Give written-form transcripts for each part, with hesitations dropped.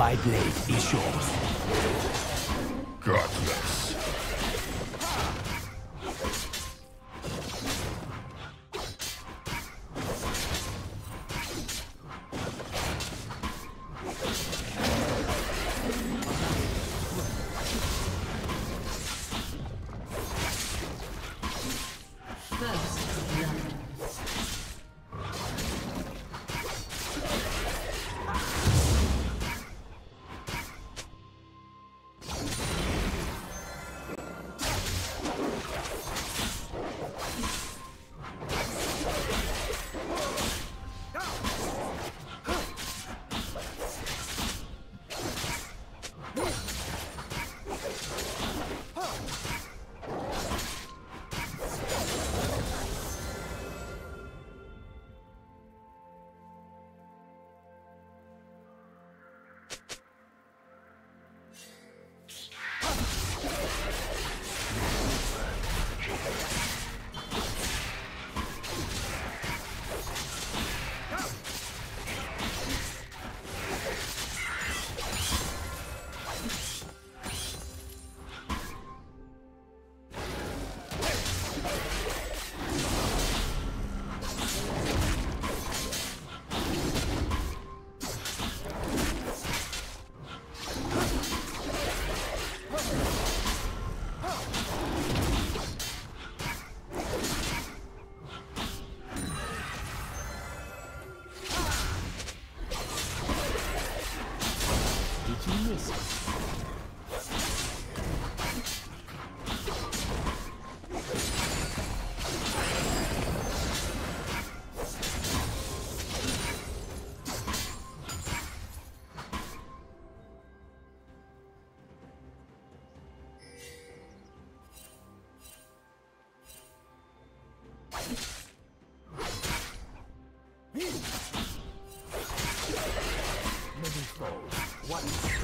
My blade is yours. Godless. One strike.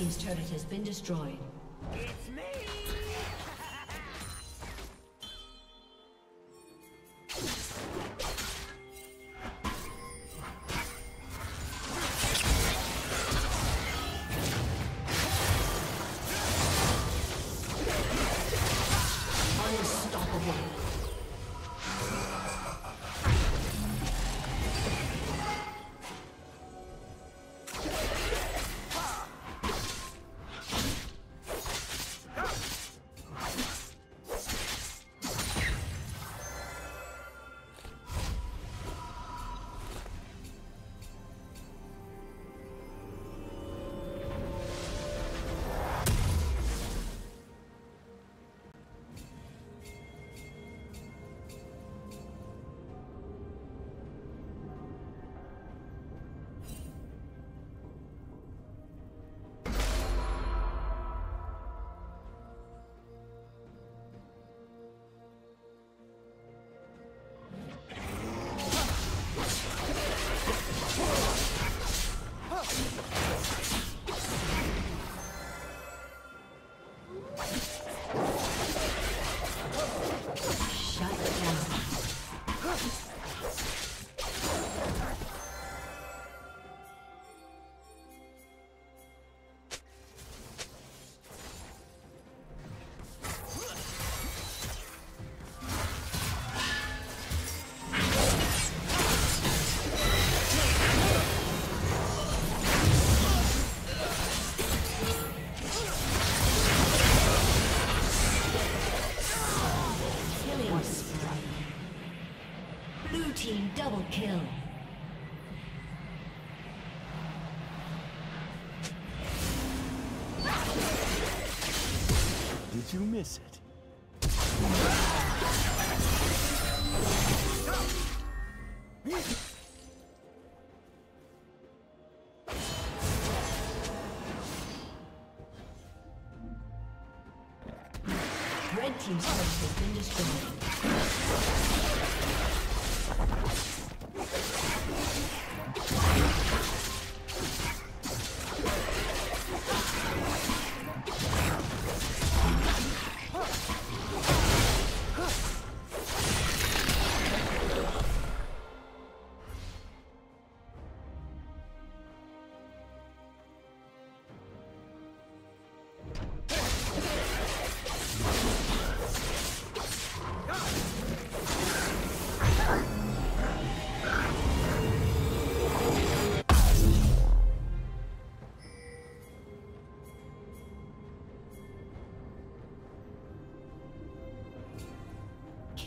team's turret has been destroyed. It's me! Double kill. Did you miss it? Red team's turret has been destroyed.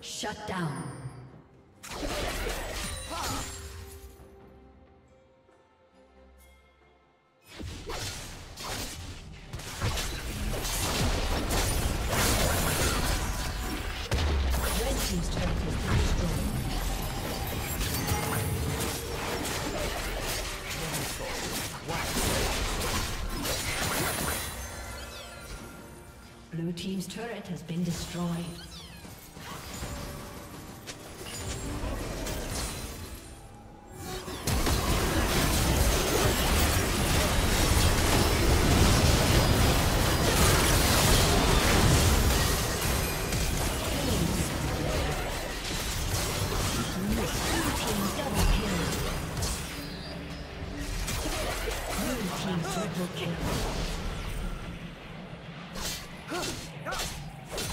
Shut down. Blue team's turret has been destroyed.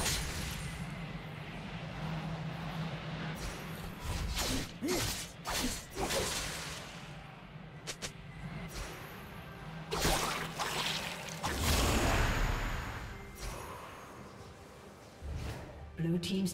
Blue team's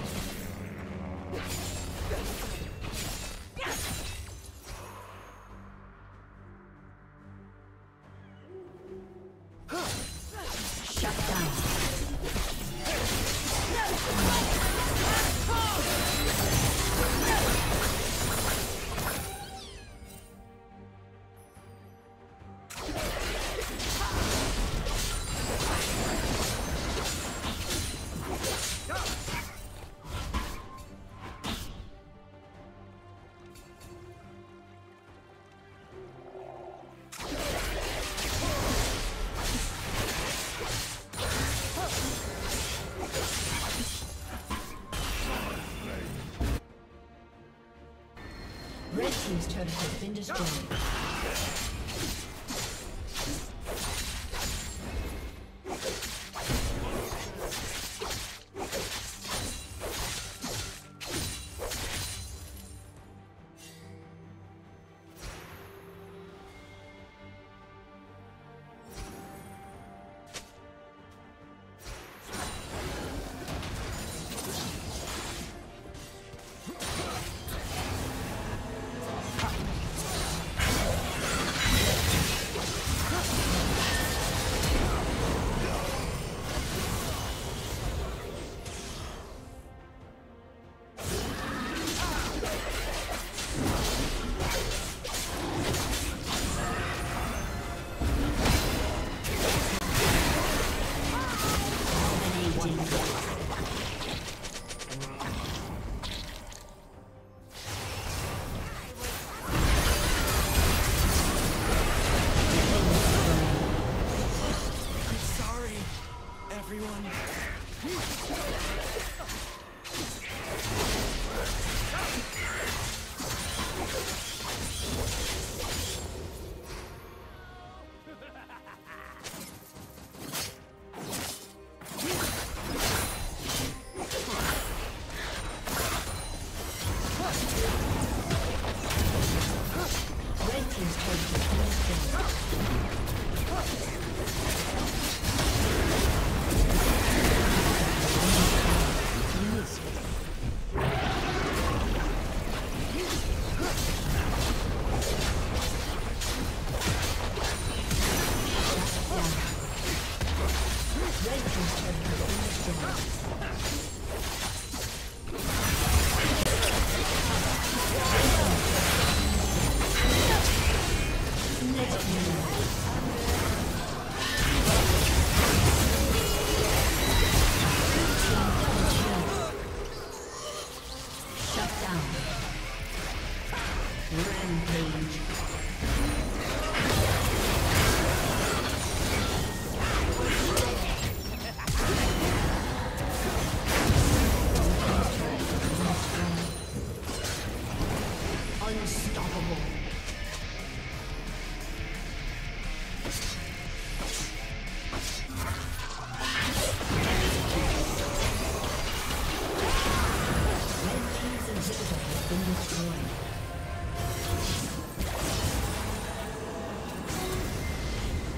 His turret has been destroyed.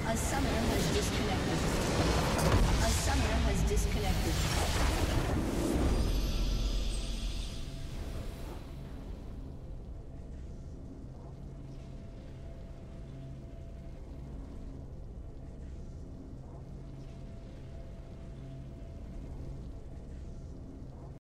A summoner has disconnected.